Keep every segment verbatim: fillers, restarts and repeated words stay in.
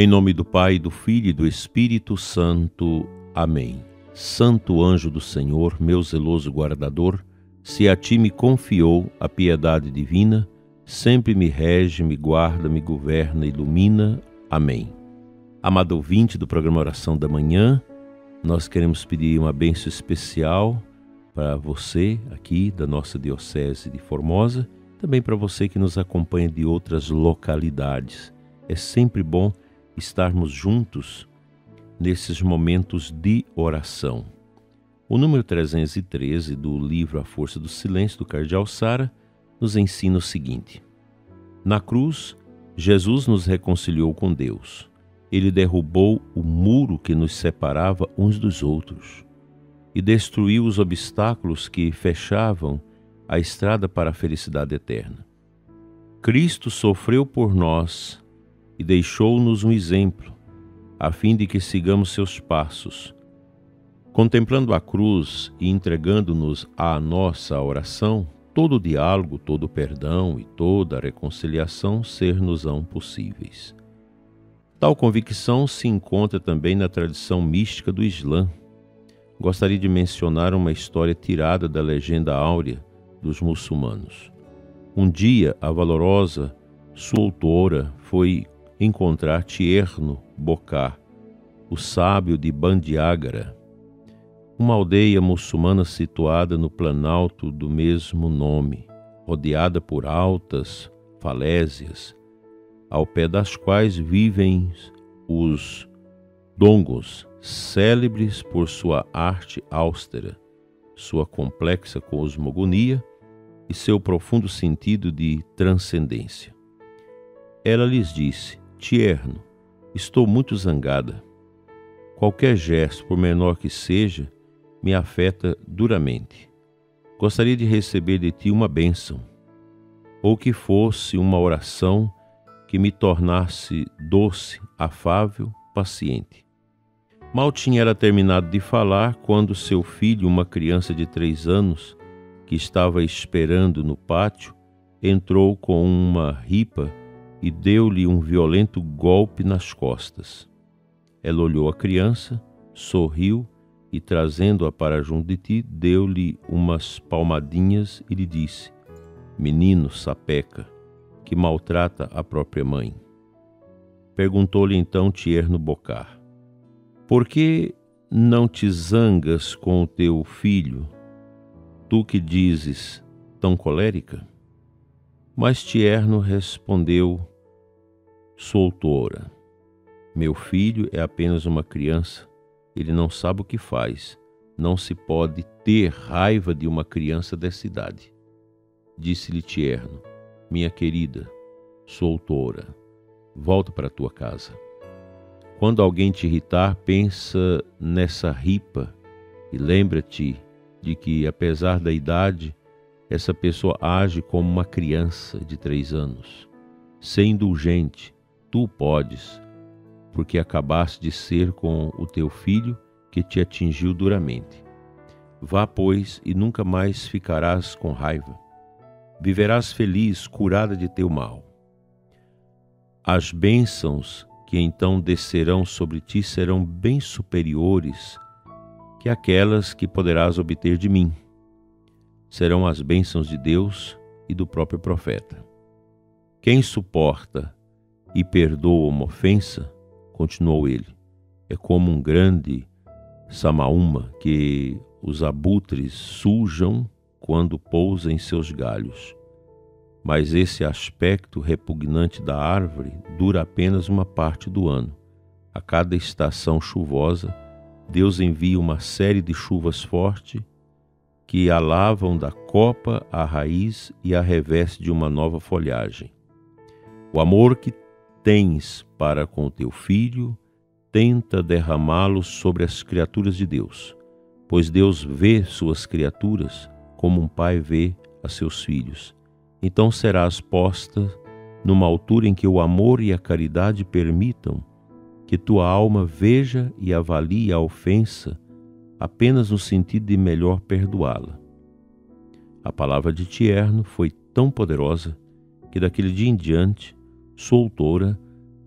Em nome do Pai, do Filho e do Espírito Santo. Amém. Santo anjo do Senhor, meu zeloso guardador, se a ti me confiou a piedade divina, sempre me rege, me guarda, me governa, ilumina. Amém. Amado ouvinte do programa Oração da Manhã, nós queremos pedir uma bênção especial para você aqui da nossa Diocese de Formosa, também para você que nos acompanha de outras localidades. É sempre bom estarmos juntos nesses momentos de oração. O número trezentos e treze do livro A Força do Silêncio, do Cardeal Sarah, nos ensina o seguinte: na cruz, Jesus nos reconciliou com Deus. Ele derrubou o muro que nos separava uns dos outros e destruiu os obstáculos que fechavam a estrada para a felicidade eterna. Cristo sofreu por nós e deixou-nos um exemplo, a fim de que sigamos seus passos. Contemplando a cruz e entregando-nos à nossa oração, todo o diálogo, todo o perdão e toda a reconciliação ser-nos-ão possíveis. Tal convicção se encontra também na tradição mística do Islã. Gostaria de mencionar uma história tirada da legenda áurea dos muçulmanos. Um dia, a valorosa Soltora foi encontrar Tierno Bokar, o sábio de Bandiágara, uma aldeia muçulmana situada no planalto do mesmo nome, rodeada por altas falésias, ao pé das quais vivem os Dongos, célebres por sua arte austera, sua complexa cosmogonia e seu profundo sentido de transcendência. Ela lhes disse: Tierno, estou muito zangada. Qualquer gesto, por menor que seja, me afeta duramente. Gostaria de receber de ti uma bênção, ou que fosse uma oração que me tornasse doce, afável, paciente. Mal tinha ela terminado de falar quando seu filho, uma criança de três anos, que estava esperando no pátio, entrou com uma ripa e deu-lhe um violento golpe nas costas. Ela olhou a criança, sorriu e, trazendo-a para junto de ti, deu-lhe umas palmadinhas e lhe disse: menino sapeca, que maltrata a própria mãe. Perguntou-lhe então Tierno Bokar: por que não te zangas com o teu filho, tu que dizes tão colérica? Mas Tierno respondeu: Soltora, meu filho é apenas uma criança, ele não sabe o que faz, não se pode ter raiva de uma criança dessa idade. Disse-lhe Tierno: minha querida Soltora, volta para tua casa. Quando alguém te irritar, pensa nessa ripa e lembra-te de que, apesar da idade, essa pessoa age como uma criança de três anos. Sê indulgente, tu podes, porque acabaste de ser com o teu filho que te atingiu duramente. Vá, pois, e nunca mais ficarás com raiva. Viverás feliz, curada de teu mal. As bênçãos que então descerão sobre ti serão bem superiores que aquelas que poderás obter de mim. Serão as bênçãos de Deus e do próprio profeta. Quem suporta e perdoa uma ofensa, continuou ele, é como um grande Samaúma que os abutres sujam quando pousa em seus galhos. Mas esse aspecto repugnante da árvore dura apenas uma parte do ano. A cada estação chuvosa, Deus envia uma série de chuvas fortes que a lavam da copa à raiz e a reveste de uma nova folhagem. O amor que tens para com o teu filho, tenta derramá-lo sobre as criaturas de Deus, pois Deus vê suas criaturas como um pai vê a seus filhos. Então serás posta numa altura em que o amor e a caridade permitam que tua alma veja e avalie a ofensa apenas no sentido de melhor perdoá-la. A palavra de Tierno foi tão poderosa que daquele dia em diante, Soltora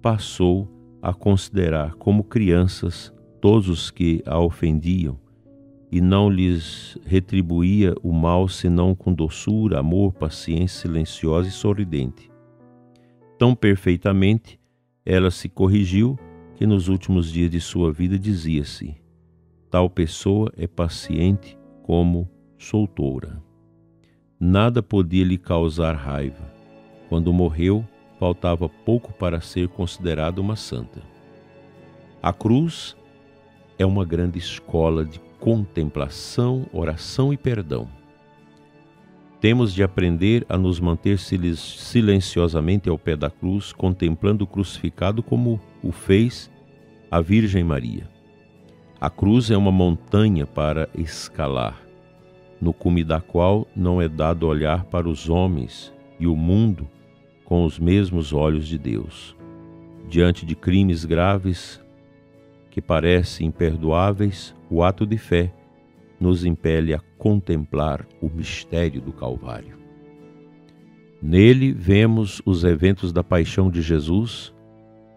passou a considerar como crianças todos os que a ofendiam, e não lhes retribuía o mal senão com doçura, amor, paciência silenciosa e sorridente. Tão perfeitamente ela se corrigiu que nos últimos dias de sua vida dizia-se: tal pessoa é paciente como Soltora. Nada podia lhe causar raiva. Quando morreu, faltava pouco para ser considerada uma santa. A cruz é uma grande escola de contemplação, oração e perdão. Temos de aprender a nos manter silenciosamente ao pé da cruz, contemplando o crucificado como o fez a Virgem Maria. A cruz é uma montanha para escalar, no cume da qual não é dado olhar para os homens e o mundo com os mesmos olhos de Deus. Diante de crimes graves que parecem imperdoáveis, o ato de fé nos impele a contemplar o mistério do Calvário. Nele vemos os eventos da paixão de Jesus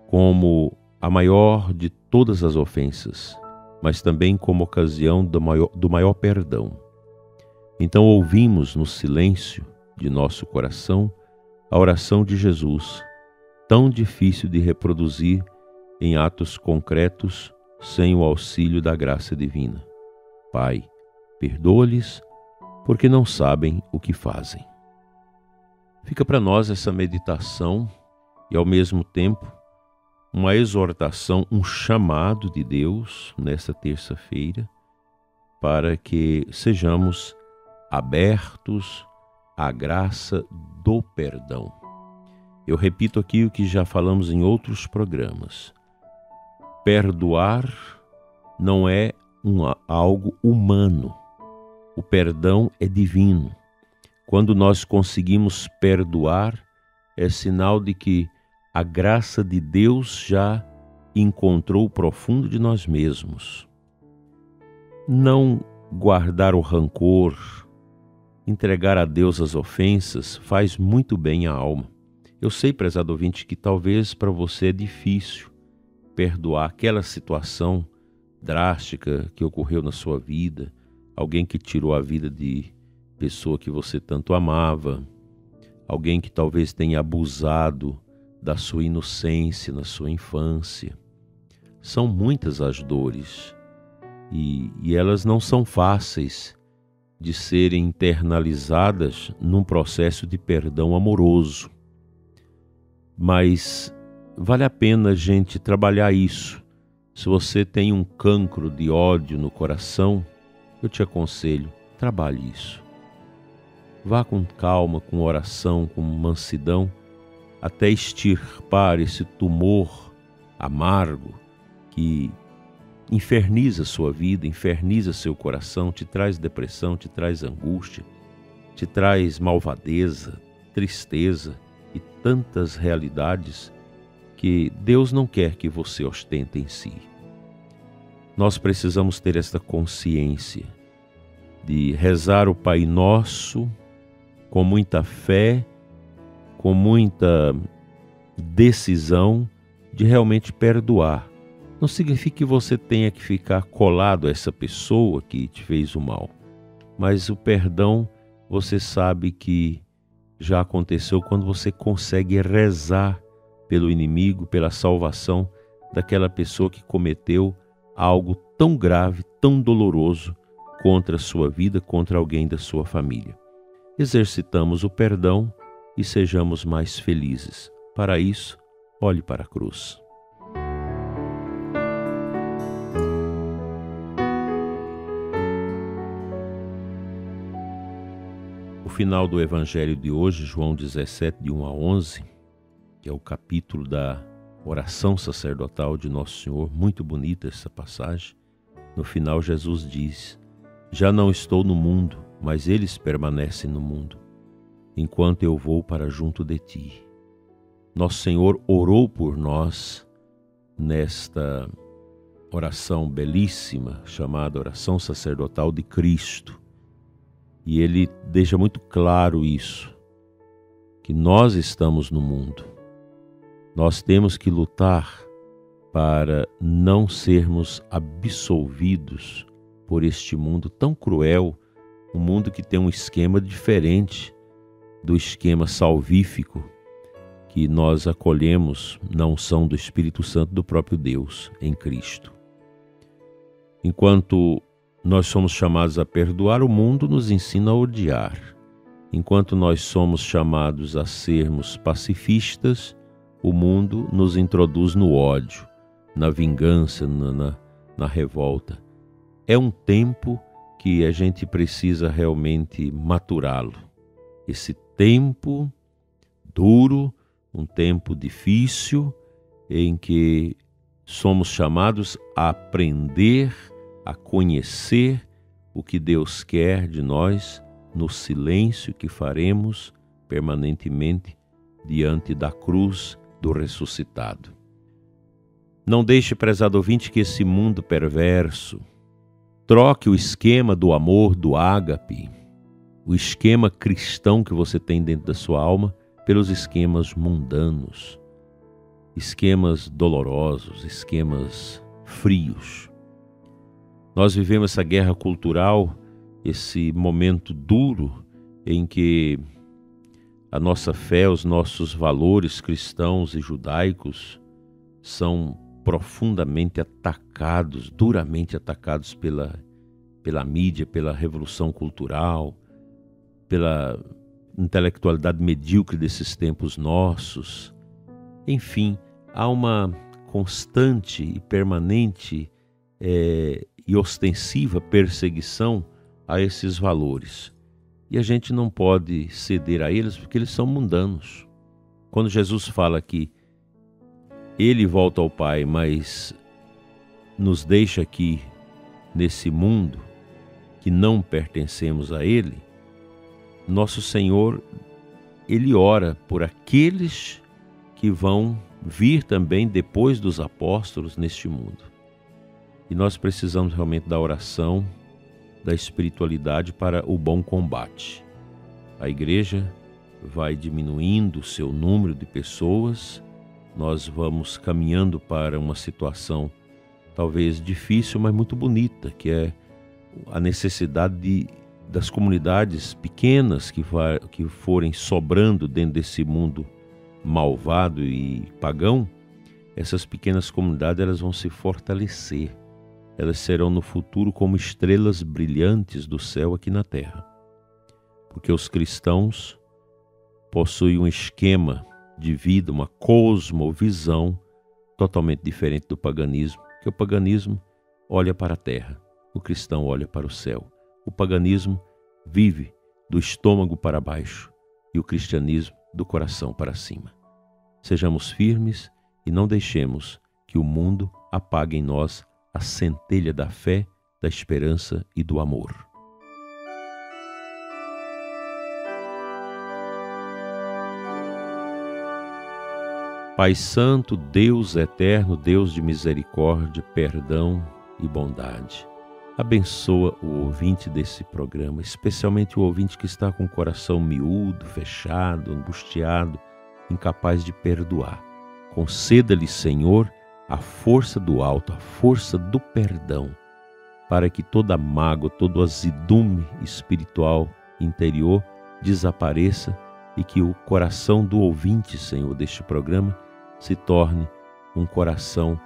como a maior de todas as ofensas, mas também como ocasião do maior, do maior perdão. Então ouvimos no silêncio de nosso coração a oração de Jesus, tão difícil de reproduzir em atos concretos sem o auxílio da graça divina. Pai, perdoa-lhes, porque não sabem o que fazem. Fica para nós essa meditação e, ao mesmo tempo, uma exortação, um chamado de Deus nesta terça-feira para que sejamos abertos à graça do perdão. Eu repito aqui o que já falamos em outros programas. Perdoar não é um, algo humano. O perdão é divino. Quando nós conseguimos perdoar, é sinal de que a graça de Deus já encontrou o profundo de nós mesmos. Não guardar o rancor, entregar a Deus as ofensas, faz muito bem à alma. Eu sei, prezado ouvinte, que talvez para você é difícil perdoar aquela situação drástica que ocorreu na sua vida, alguém que tirou a vida de pessoa que você tanto amava, alguém que talvez tenha abusado da sua inocência na sua infância. São muitas as dores e, e elas não são fáceis de serem internalizadas num processo de perdão amoroso. Mas vale a pena a gente trabalhar isso. Se você tem um cancro de ódio no coração, eu te aconselho, trabalhe isso. Vá com calma, com oração, com mansidão, até extirpar esse tumor amargo que inferniza sua vida, inferniza seu coração, te traz depressão, te traz angústia, te traz malvadeza, tristeza e tantas realidades que Deus não quer que você ostente em si. Nós precisamos ter esta consciência de rezar o Pai Nosso com muita fé, com muita decisão de realmente perdoar. Não significa que você tenha que ficar colado a essa pessoa que te fez o mal, mas o perdão você sabe que já aconteceu quando você consegue rezar pelo inimigo, pela salvação daquela pessoa que cometeu algo tão grave, tão doloroso contra a sua vida, contra alguém da sua família. Exercitamos o perdão e sejamos mais felizes. Para isso, olhe para a cruz. O final do Evangelho de hoje, João dezessete, de um a onze, que é o capítulo da oração sacerdotal de Nosso Senhor. Muito bonita essa passagem. No final, Jesus diz: já não estou no mundo, mas eles permanecem no mundo, enquanto eu vou para junto de ti. Nosso Senhor orou por nós nesta oração belíssima, chamada oração sacerdotal de Cristo. E ele deixa muito claro isso, que nós estamos no mundo. Nós temos que lutar para não sermos absolvidos por este mundo tão cruel, um mundo que tem um esquema diferente do esquema salvífico que nós acolhemos na unção do Espírito Santo do próprio Deus em Cristo. Enquanto nós somos chamados a perdoar, o mundo nos ensina a odiar. Enquanto nós somos chamados a sermos pacifistas, o mundo nos introduz no ódio, na vingança, na, na, na revolta. É um tempo que a gente precisa realmente maturá-lo. Esse tempo duro, um tempo difícil, em que somos chamados a aprender, a conhecer o que Deus quer de nós no silêncio que faremos permanentemente diante da cruz do ressuscitado. Não deixe, prezado ouvinte, que esse mundo perverso troque o esquema do amor, do ágape, o esquema cristão que você tem dentro da sua alma, pelos esquemas mundanos, esquemas dolorosos, esquemas frios. Nós vivemos essa guerra cultural, esse momento duro em que a nossa fé, os nossos valores cristãos e judaicos são profundamente atacados, duramente atacados pela, pela mídia, pela revolução cultural, pela intelectualidade medíocre desses tempos nossos. Enfim, há uma constante e permanente é, e ostensiva perseguição a esses valores. E a gente não pode ceder a eles porque eles são mundanos. Quando Jesus fala que ele volta ao Pai, mas nos deixa aqui nesse mundo que não pertencemos a ele, nosso Senhor, ele ora por aqueles que vão vir também depois dos apóstolos neste mundo. E nós precisamos realmente da oração, da espiritualidade para o bom combate. A igreja vai diminuindo o seu número de pessoas, nós vamos caminhando para uma situação talvez difícil, mas muito bonita, que é a necessidade de, das comunidades pequenas que, vai, que forem sobrando dentro desse mundo malvado e pagão. Essas pequenas comunidades, elas vão se fortalecer. Elas serão no futuro como estrelas brilhantes do céu aqui na terra. Porque os cristãos possuem um esquema de vida, uma cosmovisão totalmente diferente do paganismo. Porque o paganismo olha para a terra, o cristão olha para o céu. O paganismo vive do estômago para baixo e o cristianismo do coração para cima. Sejamos firmes e não deixemos que o mundo apague em nós a centelha da fé, da esperança e do amor. Pai Santo, Deus eterno, Deus de misericórdia, perdão e bondade, abençoa o ouvinte desse programa, especialmente o ouvinte que está com o coração miúdo, fechado, angustiado, incapaz de perdoar. Conceda-lhe, Senhor, a força do alto, a força do perdão, para que toda mágoa, todo azidume espiritual interior desapareça e que o coração do ouvinte, Senhor, deste programa se torne um coração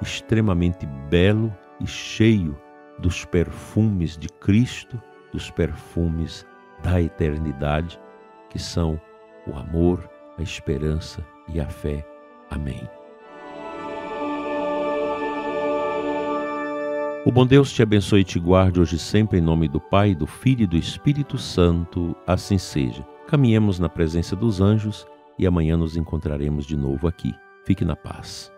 extremamente belo e cheio dos perfumes de Cristo, dos perfumes da eternidade, que são o amor, a esperança e a fé. Amém. O bom Deus te abençoe e te guarde hoje e sempre, em nome do Pai, do Filho e do Espírito Santo. Assim seja. Caminhemos na presença dos anjos e amanhã nos encontraremos de novo aqui. Fique na paz.